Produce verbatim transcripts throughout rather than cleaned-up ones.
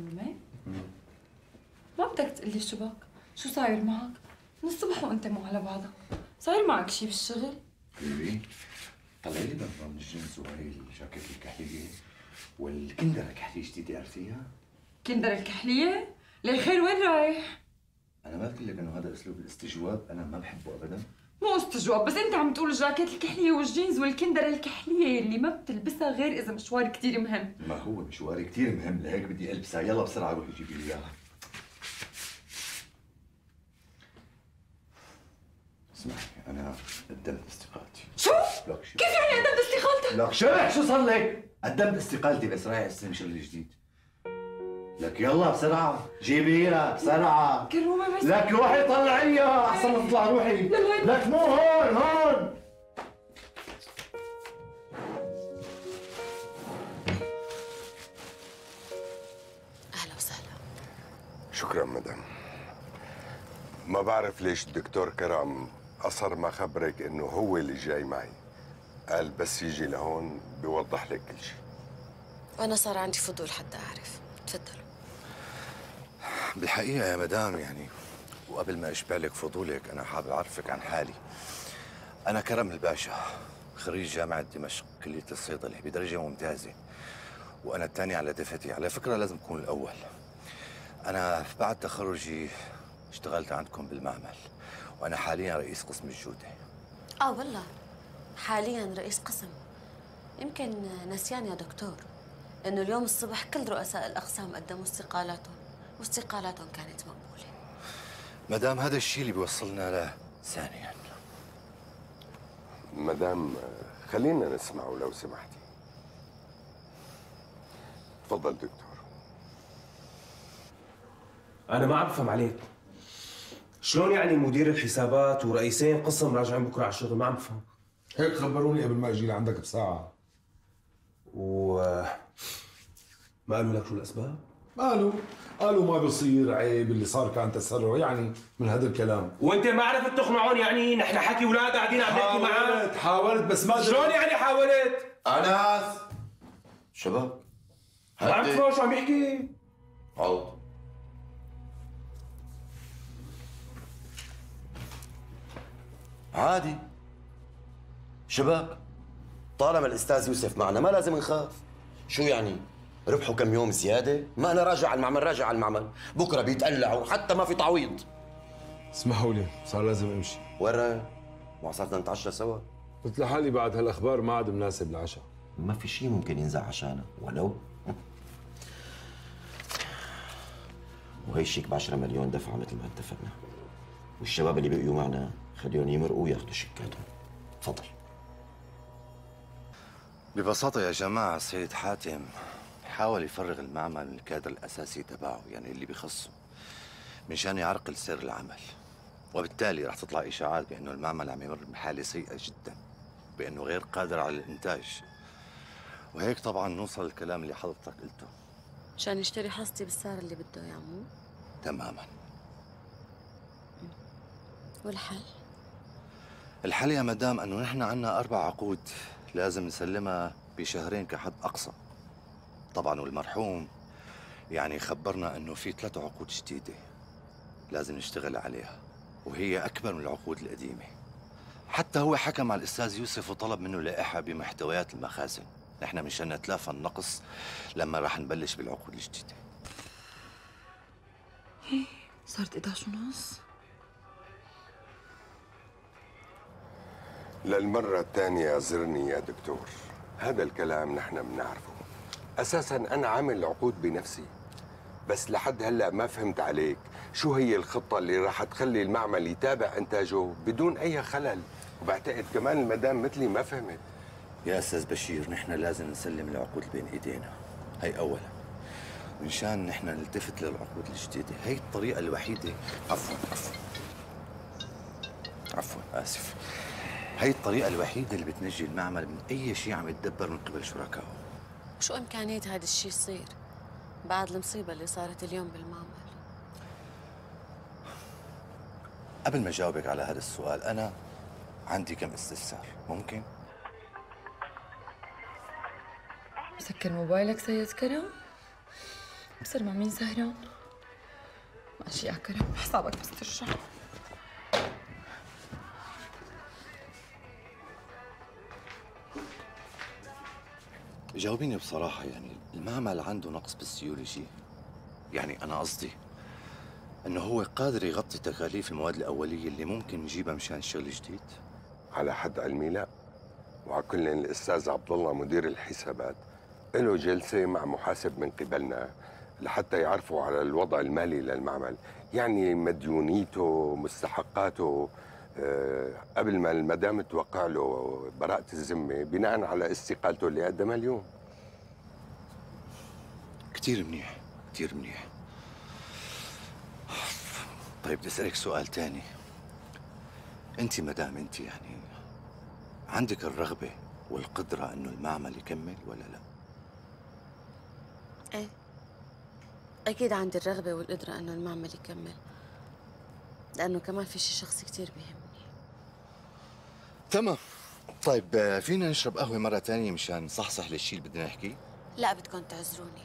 مظلومة؟ ما بدك تقلي شبك، شو صاير معك؟ من الصبح وانت مو على بعضك، صاير معك شي بالشغل؟ بيبي طلعي لي ضربة من الجنس وهي الجاكيت الكحلية والكندرة الكحلية جديدة عرفتيها؟ كندرة الكحلية؟ للخير وين رايح؟ أنا ما قلت لك إنه هذا أسلوب الاستجواب أنا ما بحبه أبداً. مو استجواب، بس أنت عم تقول الجاكيت الكحلية والجينز والكندرة الكحلية اللي ما بتلبسها غير إذا مشوار كتير مهم. ما هو مشواري كتير مهم لهيك بدي ألبسها، يلا بسرعة روحي جيبي لي إياها. اسمعي أنا قدمت استقالتي. شو؟ لك شو؟ كيف يعني قدمت استقالتك؟ لك شو؟ شو صار لك؟ قدمت استقالتي بس رايح أستلم شغل جديد. لك يلا بسرعة جيبيها بسرعة. كرومة بس. لك روحي طلعيها احسن ما تطلع روحي. لك مو هون هون. اهلا وسهلا. شكرا مدام. ما بعرف ليش الدكتور كرم اصر ما خبرك انه هو اللي جاي معي. قال بس يجي لهون بيوضح لك كل شيء. وانا صار عندي فضول حتى اعرف. تفضلوا. بالحقيقة يا مدام يعني وقبل ما أشبالك فضولك أنا حابب أعرفك عن حالي. أنا كرم الباشا، خريج جامعة دمشق كلية الصيدلة بدرجة ممتازة، وأنا الثاني على دفعتي. على فكرة لازم أكون الأول. أنا بعد تخرجي اشتغلت عندكم بالمعمل، وأنا حاليا رئيس قسم الجودة. آه والله حاليا رئيس قسم. يمكن نسيان يا دكتور إنه اليوم الصبح كل رؤساء الأقسام قدموا استقالاتهم، واستقالاتهم كانت مقبولة. مدام هذا الشيء اللي بيوصلنا لثانياً. مدام خلينا نسمعه لو سمحتي. تفضل دكتور. أنا ما عم بفهم عليك. شلون يعني مدير الحسابات ورئيسين قسم راجعين بكره على الشغل؟ ما عم بفهم. هيك خبروني قبل ما أجي لعندك بساعة. و ما قالوا لك شو الاسباب؟ قالوا قالوا ما بصير، عيب اللي صار كان تسرع، يعني من هذا الكلام. وانت ما عرفت تقنعهم؟ يعني نحن حكي اولاد قاعدين عم نحكي معك. حاولت حاولت بس ما شلون دل... يعني حاولت؟ انس شباب ما عم تفهم شو عم يحكي؟ عوض عادي شباب، طالما الأستاذ يوسف معنا ما لازم نخاف. شو يعني؟ ربحوا كم يوم زيادة؟ ما أنا راجع على المعمل، راجع على المعمل، بكرة بيتقلعوا حتى ما في تعويض. اسمحوا لي، صار لازم أمشي. وين رايح؟ مو صار بدنا نتعشى سوا؟ قلت لحالي بعد هالأخبار ما عاد مناسب العشاء. ما في شيء ممكن ينزع عشانه، ولو وهي الشيك ب عشرة مليون دفعة مثل ما اتفقنا. والشباب اللي بقيوا معنا خليهم يمرقوا وياخذوا شيكاتهم. تفضل. ببساطة يا جماعة، سيد حاتم حاول يفرغ المعمل من الكادر الأساسي تبعه، يعني اللي بخصه، مشان يعرقل سير العمل، وبالتالي رح تطلع إشاعات بأنه المعمل عم يمر بحالة سيئة جدا، بأنه غير قادر على الإنتاج، وهيك طبعا نوصل للكلام اللي حضرتك قلته. مشان يشتري حصتي بالسعر اللي بده إياه مو؟ تماما. والحل؟ الحل يا مدام أنه نحن عنا أربع عقود لازم نسلمها بشهرين كحد أقصى. طبعاً والمرحوم يعني خبرنا أنه في ثلاث عقود جديدة لازم نشتغل عليها، وهي أكبر من العقود القديمة. حتى هو حكى مع الأستاذ يوسف وطلب منه لائحة بمحتويات المخازن، نحن مشان نتلافى النقص لما رح نبلش بالعقود الجديدة. صارت إحدى عشر ونص. للمرة الثانية زرني يا دكتور، هذا الكلام نحن بنعرفه. أساساً أنا عامل عقود بنفسي، بس لحد هلأ ما فهمت عليك شو هي الخطة اللي راح تخلي المعمل يتابع إنتاجه بدون أي خلل، وبعتقد كمان المدام مثلي ما فهمت. يا أستاذ بشير، نحن لازم نسلم العقود بين إيدينا، هي أولاً، منشان نحن نلتفت للعقود الجديدة. هي الطريقة الوحيدة. عفواً عفواً عفواً آسف. هي الطريقة الوحيدة اللي بتنجي المعمل من أي شيء عم يتدبر من قبل شركائه. شو إمكانية هذا الشيء يصير بعد المصيبة اللي صارت اليوم بالمعمل؟ قبل ما أجاوبك على هذا السؤال، أنا عندي كم استفسار، ممكن؟ سكر موبايلك سيد كرم؟ مكسر مع مين سهران؟ ماشي يا كرم، حسابك بس ترجع. جاوبيني بصراحة، يعني المعمل عنده نقص بالسيولوجي. يعني أنا قصدي إنه هو قادر يغطي تكاليف المواد الأولية اللي ممكن نجيبها مشان شغل جديد؟ على حد علمي لا، وعلى كل الأستاذ عبد الله مدير الحسابات له جلسة مع محاسب من قبلنا لحتى يعرفوا على الوضع المالي للمعمل، يعني مديونيته مستحقاته قبل ما المدام توقع له براءة الذمة بناء على استقالته اللي قدمها اليوم. كثير منيح، كثير منيح. طيب بدي اسألك سؤال ثاني. أنت مدام أنت يعني عندك الرغبة والقدرة إنه المعمل يكمل ولا لا؟ إيه أكيد عندي الرغبة والقدرة إنه المعمل يكمل، لأنه كمان في شيء شخصي كثير بيهمني. تمام. طيب فينا نشرب قهوة مرة ثانية مشان نصحصح للشيء اللي بدنا نحكيه؟ لا بدكم تعذروني،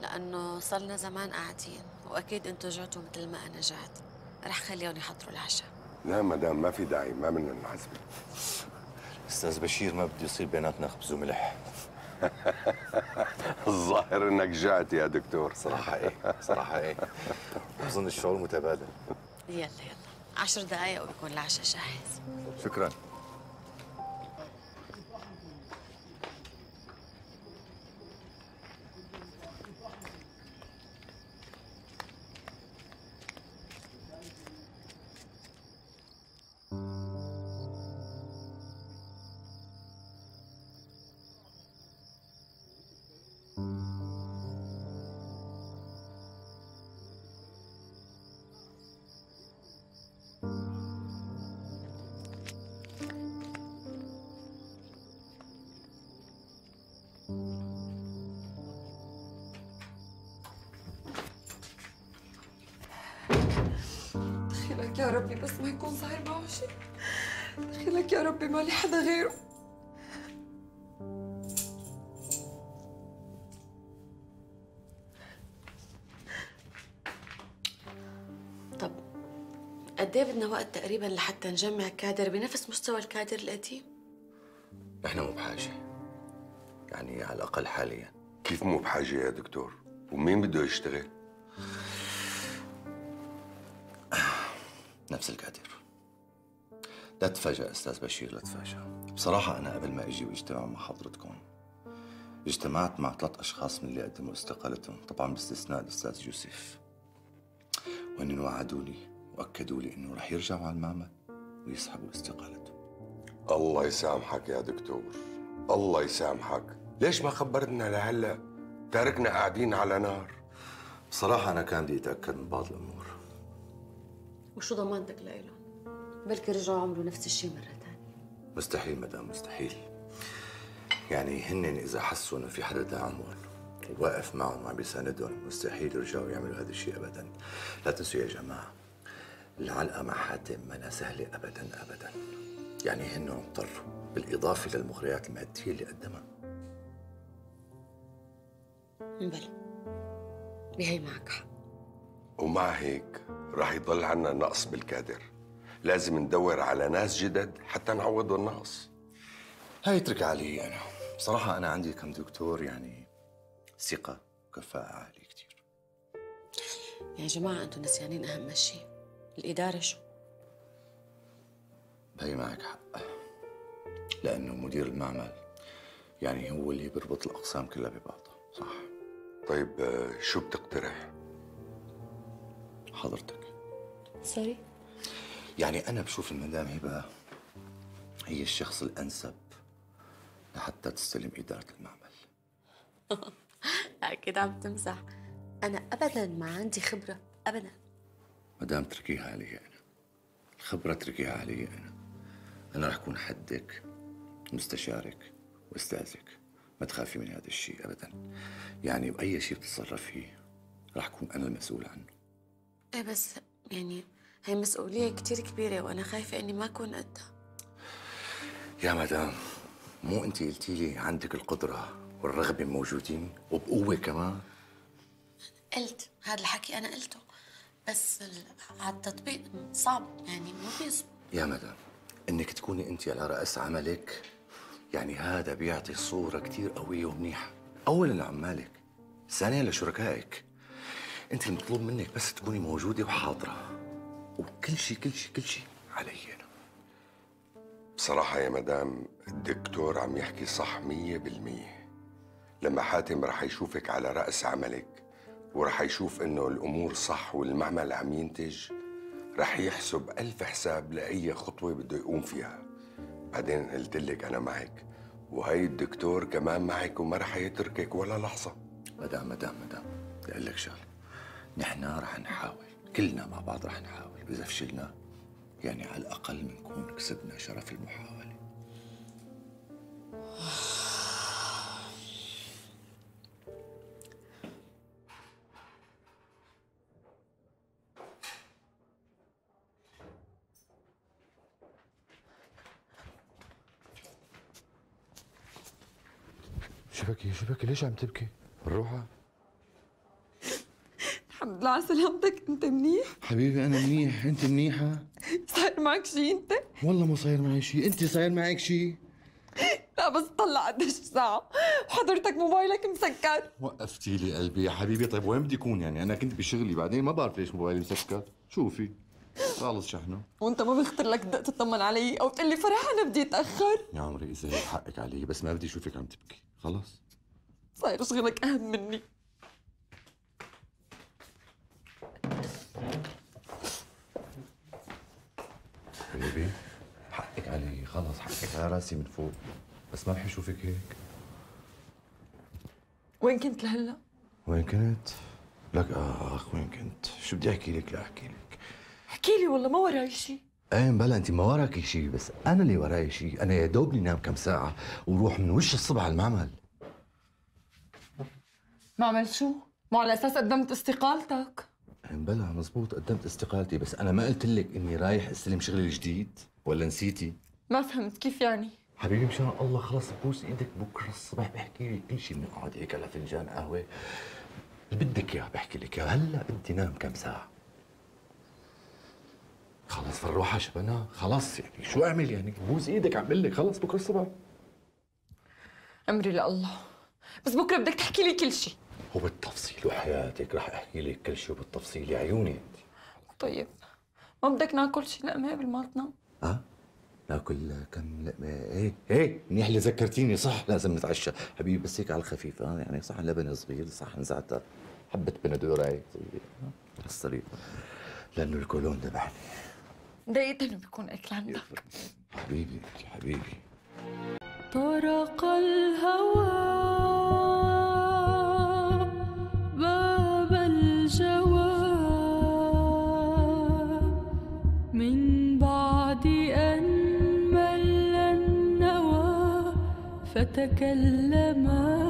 لأنه صار لنا زمان قاعدين وأكيد أنتم جعتوا مثل ما أنا جعت. رح خليهم يحضروا العشاء. لا مدام ما في داعي، ما بدنا ننعزم. استاذ بشير ما بده يصير بيناتنا خبز وملح. الظاهر انك جعت يا دكتور. صراحة ايه، صراحة ايه. اظن الشعور متبادل. يلا يلا عشر دقايق وبكون العشاء جاهز. شكرا. يا ربي بس ما يكون صاير معه شيء، دخيلك يا ربي ما لي حدا غيره. طب قد ايه بدنا وقت تقريبا لحتى نجمع كادر بنفس مستوى الكادر القديم؟ نحن مو بحاجة، يعني على الأقل حاليا. كيف مو بحاجة يا دكتور؟ ومين بده يشتغل؟ نفس الكادر. لا تتفاجأ أستاذ بشير، لا تتفاجأ. بصراحة أنا قبل ما أجي واجتمع مع حضرتكم اجتمعت مع ثلاث أشخاص من اللي قدموا استقالتهم، طبعاً باستثناء الأستاذ يوسف. وهن وعدوني وأكدوا لي إنه رح يرجعوا على المعمل ويسحبوا استقالته. الله يسامحك يا دكتور، الله يسامحك. ليش ما خبرتنا لهلا؟ تاركنا قاعدين على نار. بصراحة أنا كان بدي أتأكد من بعض الأمور. وشو ضمانتك لإلهم؟ بلكي رجعوا عملوا نفس الشيء مرة ثانية. مستحيل مدام، مستحيل. يعني هن إذا حسوا إنه في حدا داعمهم وواقف معهم وعم بيساندهم مستحيل يرجعوا يعملوا هذا الشيء أبداً. لا تنسوا يا جماعة، العلقة مع حاتم ما سهلة أبداً أبداً. يعني هن عم اضطروا، بالإضافة للمغريات المادية اللي قدمها. بلى بهي معك حق. ومع هيك رح يضل عنا نقص بالكادر، لازم ندور على ناس جدد حتى نعوض النقص. هاي اترك علي أنا، بصراحة أنا عندي كم دكتور يعني ثقة وكفاءة عالية كثير. يا جماعة أنتم نسيانين أهم شيء، الإدارة. شو؟ هي معك حق، لأنه مدير المعمل يعني هو اللي بيربط الأقسام كلها ببعضها، صح؟ طيب شو بتقترح؟ حضرتك سوري، يعني أنا بشوف المدام هبة هي الشخص الأنسب لحتى تستلم إدارة المعمل. أكيد عم تمزح، أنا أبداً ما عندي خبرة أبداً. مدام تركيها علي أنا، الخبرة تركيها علي أنا. أنا رح أكون حدك، مستشارك وأستاذك، ما تخافي من هذا الشيء أبداً. يعني بأي شيء بتتصرف فيه رح أكون أنا المسؤول عنه. ايه بس يعني هي مسؤولية كتير كبيرة وأنا خايفة إني ما أكون قدها. يا مدام، مو أنت قلتي لي عندك القدرة والرغبة موجودين وبقوة كمان؟ قلت هذا الحكي، انا قلته بس على التطبيق صعب، يعني مو بيزبط. يا مدام انك تكوني انت على راس عملك يعني هذا بيعطي صوره كثير قويه ومنيحه، اولا لعمالك، ثانيا لشركائك. انت المطلوب منك بس تكوني موجوده وحاضره، وكل شيء كل شيء كل شيء علي انا. بصراحه يا مدام الدكتور عم يحكي صح مية بالمية. لما حاتم رح يشوفك على راس عملك ورح يشوف انه الامور صح والمعمل عم ينتج، رح يحسب الف حساب لاي خطوه بده يقوم فيها. بعدين قلت لك انا معك، وهي الدكتور كمان معك وما رح يتركك ولا لحظه. مدام مدام مدام بدي اقول لك شغله، نحن رح نحاول كلنا مع بعض، رح نحاول، واذا فشلنا يعني على الاقل بنكون كسبنا شرف المحاوله. شبكي شبكي ليش عم تبكي؟ الروحة؟ الحمد لله على سلامتك، أنت منيح؟ حبيبي أنا منيح، أنت منيحة؟ صاير معك شيء أنت؟ والله ما صاير معي شيء، أنت صاير معك شيء؟ لا بس طلع قديش ساعة وحضرتك موبايلك مسكر. وقفتي لي قلبي يا حبيبي، طيب وين بدي أكون يعني؟ أنا كنت بشغلي، بعدين ما بعرف ليش موبايلي مسكر، شوفي خلص شحنه. وانت ما بيخطر لك دق تطمن علي او تقول لي فرح انا بدي اتاخر؟ يا عمري اذا هيك حقك علي، بس ما بدي اشوفك عم تبكي، خلص؟ صاير شغلك اهم مني. حبيبي حقك علي، خلص حقك على راسي من فوق، بس ما بحب اشوفك هيك. وين كنت لهلا؟ وين كنت؟ لك اخ وين كنت؟ شو بدي احكي لك؟ لا احكي لك، احكي لي والله ما وراي شيء. ايه مبلا انت ما وراكي شيء، بس انا اللي وراي شيء، انا يا دوبني نام كم ساعة وروح من وش الصبح على المعمل. معمل شو؟ مو على اساس قدمت استقالتك؟ ايه مبلا مزبوط قدمت استقالتي، بس انا ما قلت لك اني رايح استلم شغلي الجديد ولا نسيتي؟ ما فهمت كيف يعني؟ حبيبي مشان الله خلص بوس ايدك، بكره الصبح بحكي لك كل شيء، بنقعد هيك على فنجان قهوة اللي بدك اياه بحكي لك اياه، هلا انت نام كم ساعة. خلص فروحة شبنا خلص، يعني شو اعمل يعني؟ بوز ايدك عم بقول لك خلص بكره الصبح. امري لله، بس بكره بدك تحكي لي كل شيء وبالتفصيل، وحياتك رح احكي لك كل شيء وبالتفصيل يا عيوني انت. طيب ما بدك ناكل شيء لقمه قبل ما تنام؟ اه ناكل كم لقمه؟ ايه ايه منيح اللي ذكرتيني، صح لازم نتعشى حبيبي، بس هيك على الخفيف، اه يعني صحن لبن صغير، صحن زعتر، حبه بندوره هيك صغيره بالصريفه، لانه الكولون ذبحني. دقيقة انه بيكون اكل عندك حبيبي حبيبي. طرق الهوى باب الجوى من بعد ان مل النوى فتكلما